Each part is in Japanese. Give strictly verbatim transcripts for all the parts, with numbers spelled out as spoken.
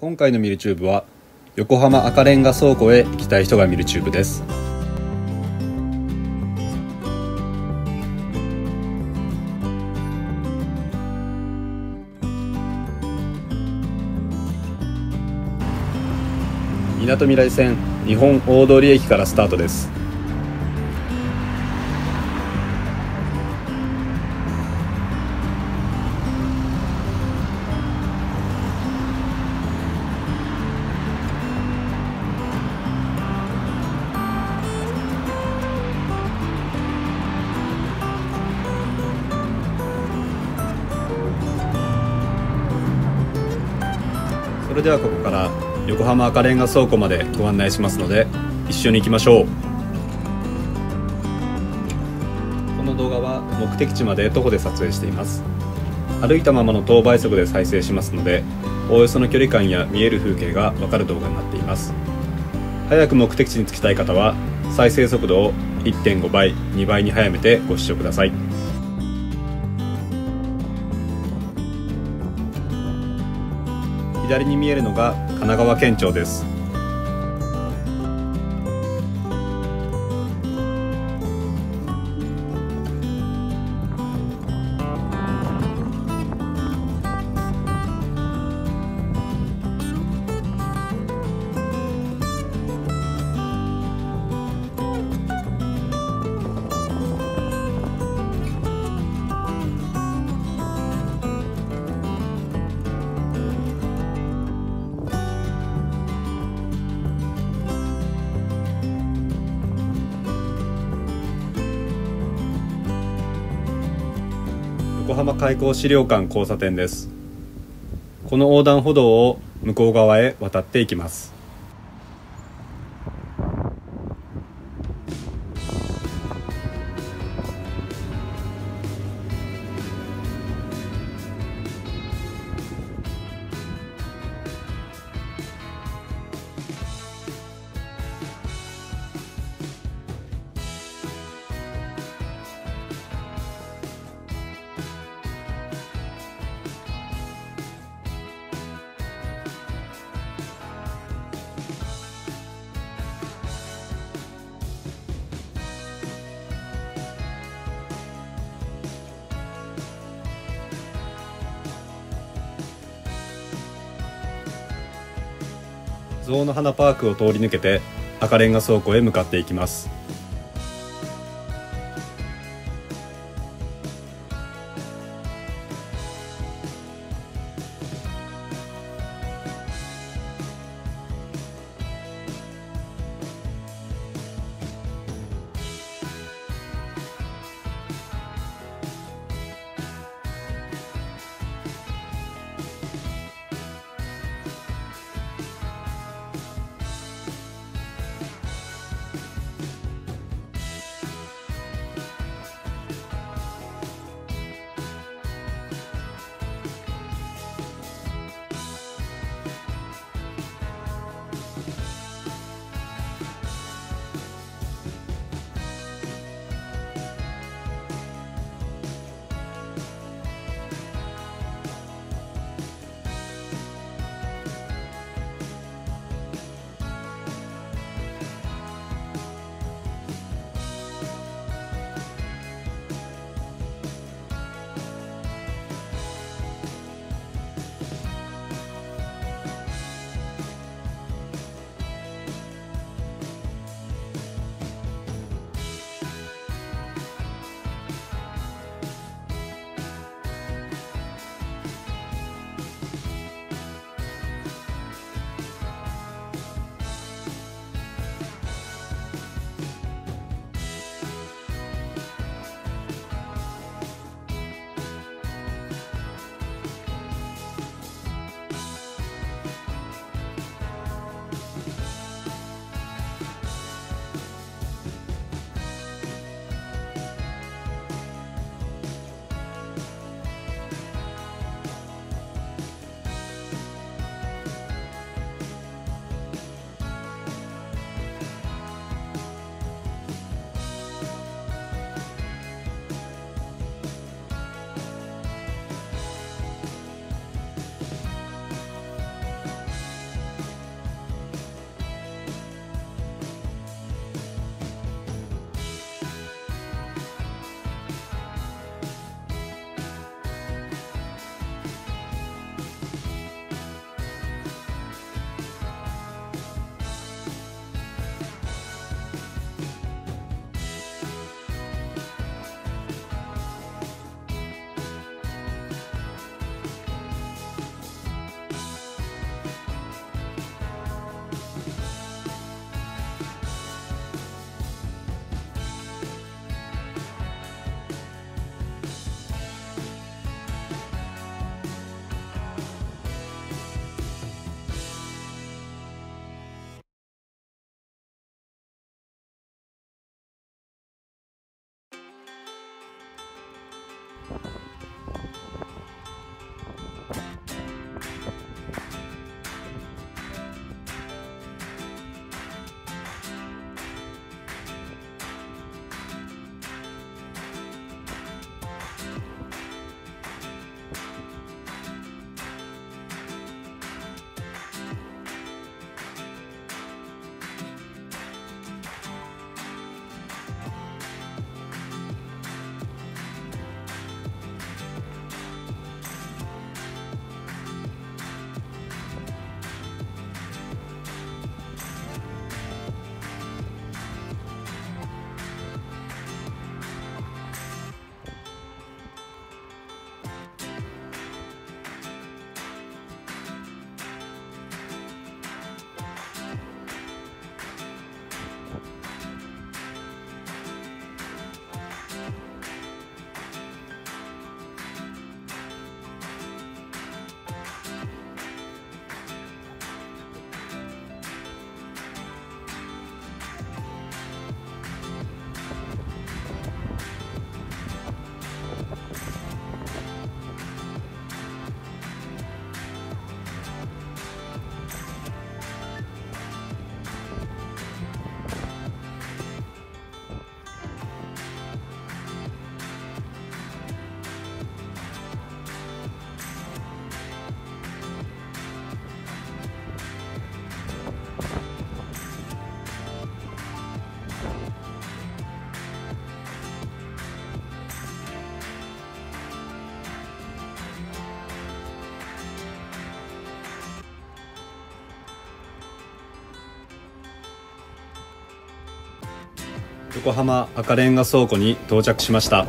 今回のミルチューブは横浜赤レンガ倉庫へ行きたい人が見るチューブです。みなとみらい線日本大通駅からスタートです。それではここから横浜赤レンガ倉庫までご案内しますので一緒に行きましょう。この動画は目的地まで徒歩で撮影しています。歩いたままの等倍速で再生しますのでおおよその距離感や見える風景が分かる動画になっています。早く目的地に着きたい方は再生速度を いってんご 倍に倍に早めてご視聴ください。左に見えるのが神奈川県庁です。横浜開港資料館交差点です。この横断歩道を向こう側へ渡っていきます。象の花パークを通り抜けて赤レンガ倉庫へ向かっていきます。横浜赤レンガ倉庫に到着しました。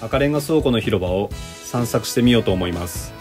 赤レンガ倉庫の広場を散策してみようと思います。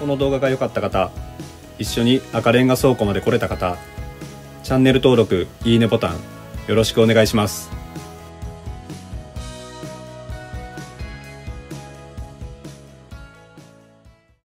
この動画が良かった方、一緒に赤レンガ倉庫まで来れた方、チャンネル登録、いいねボタンよろしくお願いします。